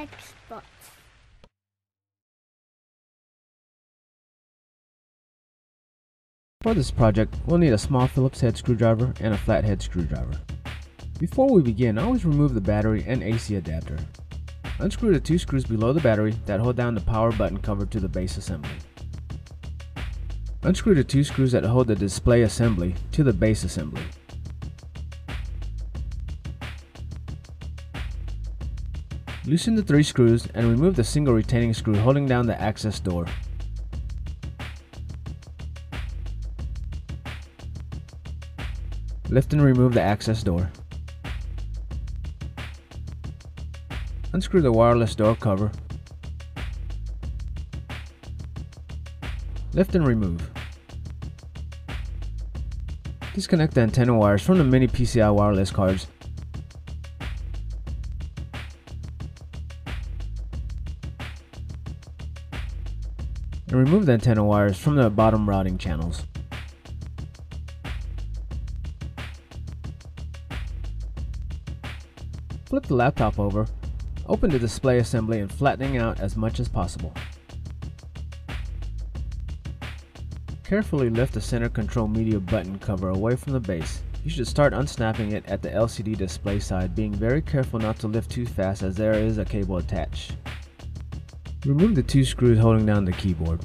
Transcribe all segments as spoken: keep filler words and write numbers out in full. Xbox. For this project, we'll need a small Phillips head screwdriver and a flathead screwdriver. Before we begin, always remove the battery and A C adapter. Unscrew the two screws below the battery that hold down the power button cover to the base assembly. Unscrew the two screws that hold the display assembly to the base assembly. Loosen the three screws and remove the single retaining screw holding down the access door. Lift and remove the access door. Unscrew the wireless door cover. Lift and remove. Disconnect the antenna wires from the mini P C I wireless cards. And remove the antenna wires from the bottom routing channels. Flip the laptop over, open the display assembly and flattening out as much as possible. Carefully lift the center control media button cover away from the base. You should start unsnapping it at the L C D display side, being very careful not to lift too fast as there is a cable attached. Remove the two screws holding down the keyboard.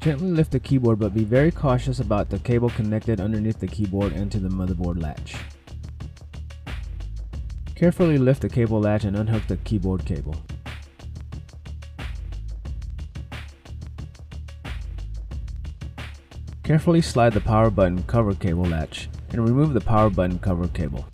Gently lift the keyboard, but be very cautious about the cable connected underneath the keyboard and to the motherboard latch. Carefully lift the cable latch and unhook the keyboard cable. Carefully slide the power button cover cable latch and remove the power button cover cable.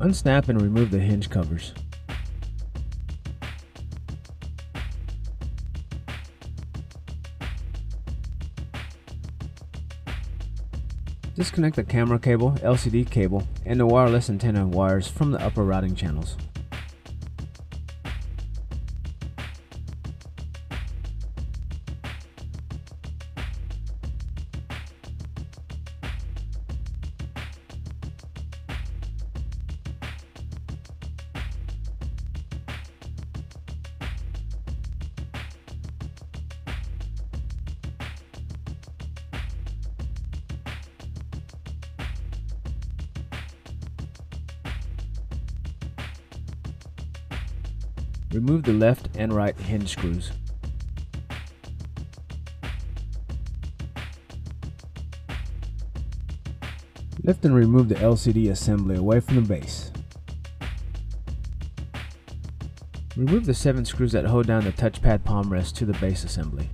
Unsnap and remove the hinge covers. Disconnect the camera cable, L C D cable, and the wireless antenna wires from the upper routing channels. Remove the left and right hinge screws. Lift and remove the L C D assembly away from the base. Remove the seven screws that hold down the touchpad palm rest to the base assembly.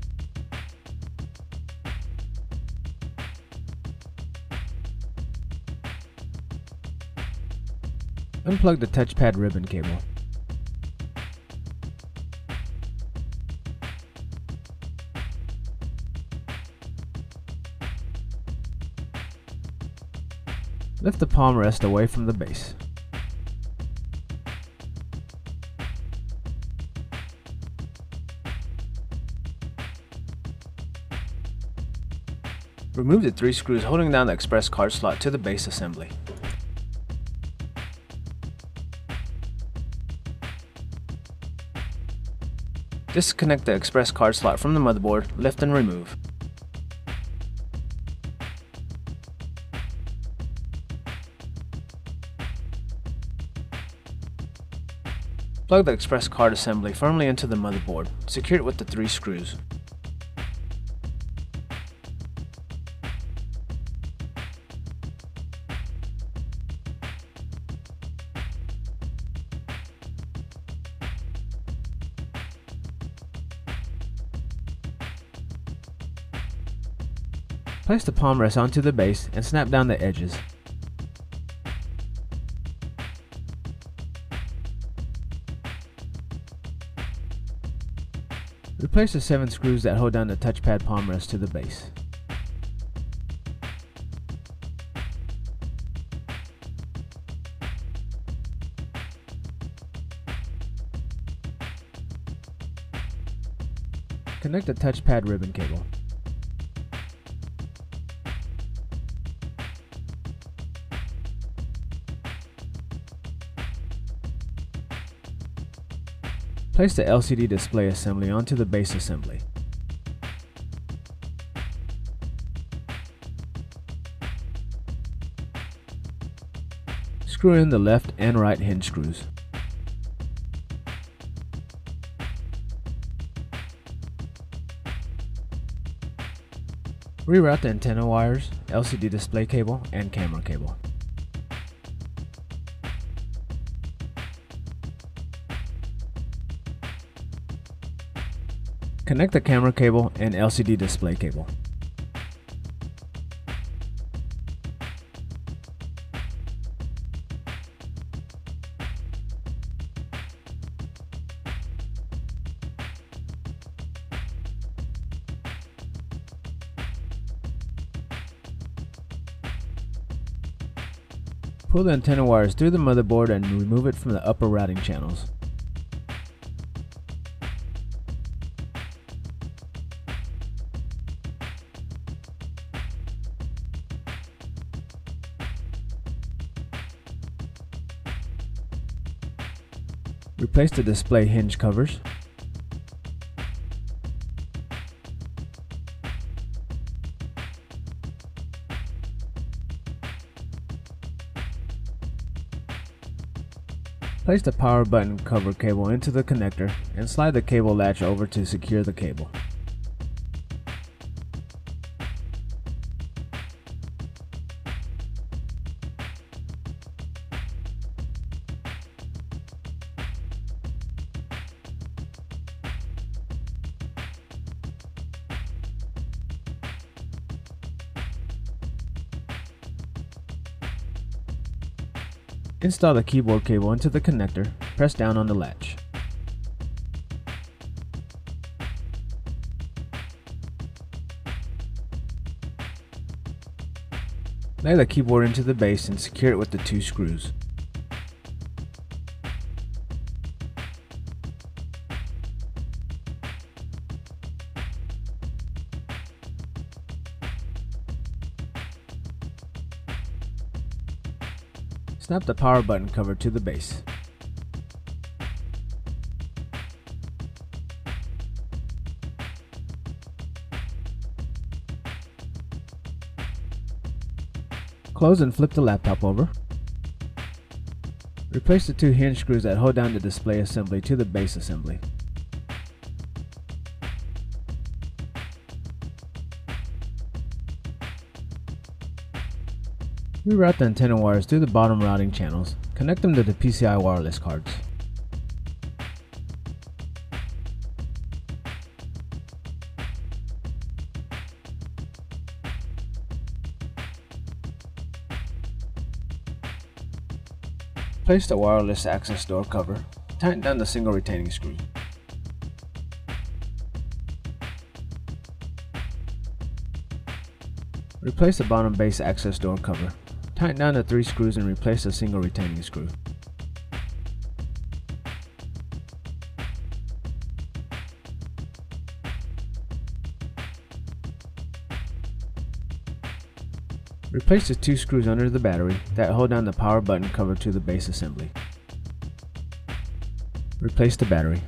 Unplug the touchpad ribbon cable. Lift the palm rest away from the base. Remove the three screws holding down the express card slot to the base assembly. Disconnect the express card slot from the motherboard, lift and remove. Plug the express card assembly firmly into the motherboard. Secure it with the three screws. Place the palm rest onto the base and snap down the edges. Replace the seven screws that hold down the touchpad palm rest to the base. Connect a touchpad ribbon cable. Place the L C D display assembly onto the base assembly. Screw in the left and right hinge screws. Reroute the antenna wires, L C D display cable, and camera cable. Connect the camera cable and L C D display cable. Pull the antenna wires through the motherboard and remove it from the upper routing channels. Replace the display hinge covers. Place the power button cover cable into the connector and slide the cable latch over to secure the cable. Install the keyboard cable into the connector, press down on the latch. Lay the keyboard into the base and secure it with the two screws. Snap the power button cover to the base. Close and flip the laptop over. Replace the two hinge screws that hold down the display assembly to the base assembly. Reroute the antenna wires through the bottom routing channels. Connect them to the P C I wireless cards. Place the wireless access door cover. Tighten down the single retaining screw. Replace the bottom base access door cover. Tighten down the three screws and replace a single retaining screw. Replace the two screws under the battery that hold down the power button cover to the base assembly. Replace the battery.